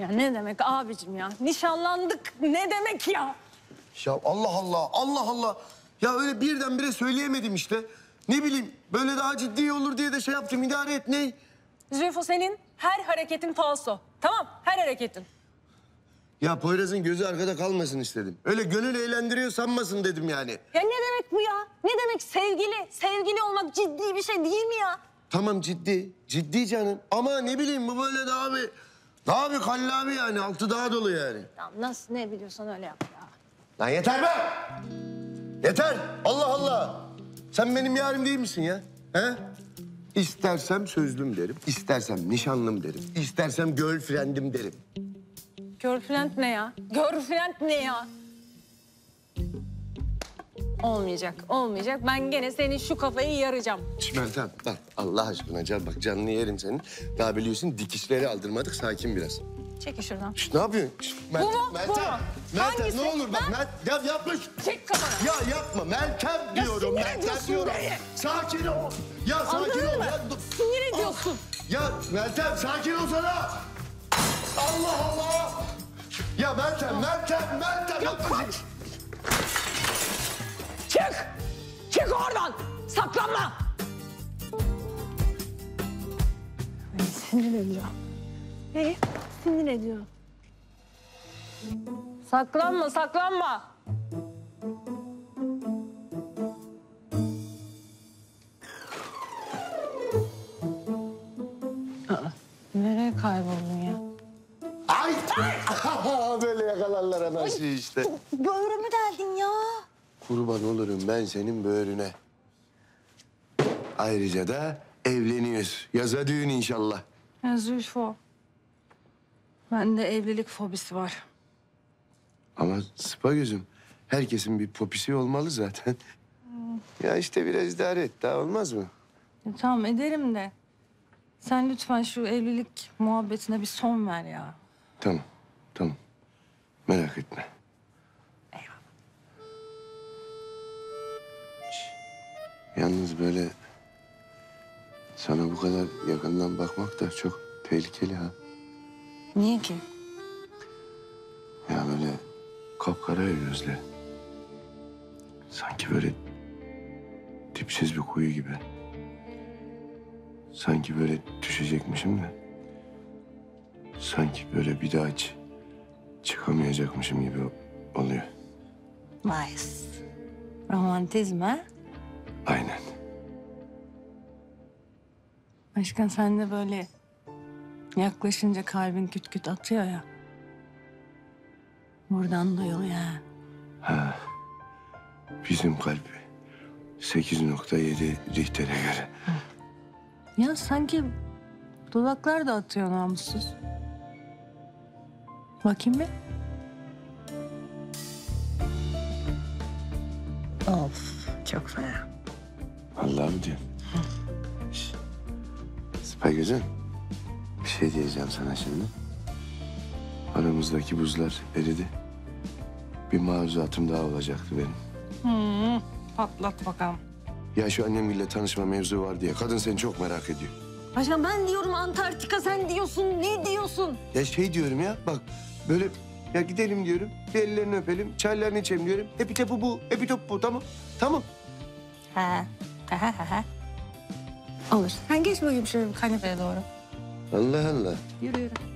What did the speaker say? Ya ne demek abicim ya? Nişanlandık ne demek ya? Ya Allah Allah, Allah Allah. Ya öyle birdenbire söyleyemedim işte. Ne bileyim böyle daha ciddi olur diye de şey yaptım, idare et ney? Zülfo senin her hareketin falso. Tamam, her hareketin. Ya Poyraz'ın gözü arkada kalmasın istedim. Öyle gönül eğlendiriyor sanmasın dedim yani. Ya ne demek bu ya? Ne demek sevgili? Sevgili olmak ciddi bir şey değil mi ya? Tamam ciddi, ciddi canım. Ama ne bileyim bu böyle daha bir kallavi yani. Altı daha dolu yani. Tamam nasıl ne biliyorsan öyle yap ya. Lan yeter be! Yeter! Allah Allah! Sen benim yarim değil misin ya? He? İstersem sözlüm derim, istersem nişanlım derim, istersem girlfriend'im derim. Girlfriend ne ya? Girlfriend ne ya? Olmayacak, olmayacak. Ben gene senin şu kafayı yaracağım. Meltem bak Allah aşkına can bak canını yerim senin. Daha biliyorsun dikişleri aldırmadık sakin biraz. Çekil şuradan. Şişt, ne yapıyorsun? Meltem, bu mu? Meltem, bu mu? Meltem, hangisi? Ne olur bak Meltem yapma. Çek kafanı. Ya yapma Meltem diyorum. Ya Meltem diyorum. Beni. Sakin ol. Ya sakin anladın ol. Ya, sinir ediyorsun. Oh. Ya Meltem sakin ol sana. Allah Allah! Ya Meltem, Meltem, Meltem! Ya kaç! Çık! Çık oradan! Saklanma! Ay, sinir ediyor. Sinir ediyor. Saklanma, saklanma! Aa, nereye kayboldun ya? Ay! Ay. Böyle yakalarlar anası işte. Böğrümü deldin ya. Kurban olurum ben senin böğrüne. Ayrıca da evleniyoruz. Yaza düğün inşallah. Ya Zülfo. Bende evlilik fobisi var. Ama sıpa gözüm. Herkesin bir popisi olmalı zaten. Ya işte biraz idare et. Daha olmaz mı? Ya tamam ederim de. Sen lütfen şu evlilik muhabbetine bir son ver ya. Tamam, tamam. Merak etme. Eyvallah. Yalnız böyle sana bu kadar yakından bakmak da çok tehlikeli ha. Niye ki? Ya böyle kapkara gözle. Sanki böyle dipsiz bir kuyu gibi. Sanki böyle düşecekmişim de. Sanki böyle bir daha hiç çıkamayacakmışım gibi oluyor. Nice. Romantizm ha? Aynen. Aşkım sen de böyle yaklaşınca kalbin küt küt atıyor ya. Buradan duyuluyor ha. Ha. Bizim kalp 8.7 Richter'e göre. Hı. Ya sanki dudaklar da atıyor namussuz. Bakayım bir. Of, çok fena. Vallahi mi diyorsun? Spagözüm, bir şey diyeceğim sana şimdi. Aramızdaki buzlar eridi. Bir maruzatım daha olacaktı benim. Patlat bakalım. Ya şu annemle tanışma mevzu var diye kadın seni çok merak ediyor. Paşam ben diyorum Antarktika, sen diyorsun, ne diyorsun? Ya şey diyorum ya, bak böyle ya gidelim diyorum, bir ellerini öpelim, çaylarını içelim diyorum. Epitopu bu, epitop bu, tamam, tamam. Olur. Sen geç bakayım şöyle bir kanepeye doğru. Allah Allah. Yürü yürü.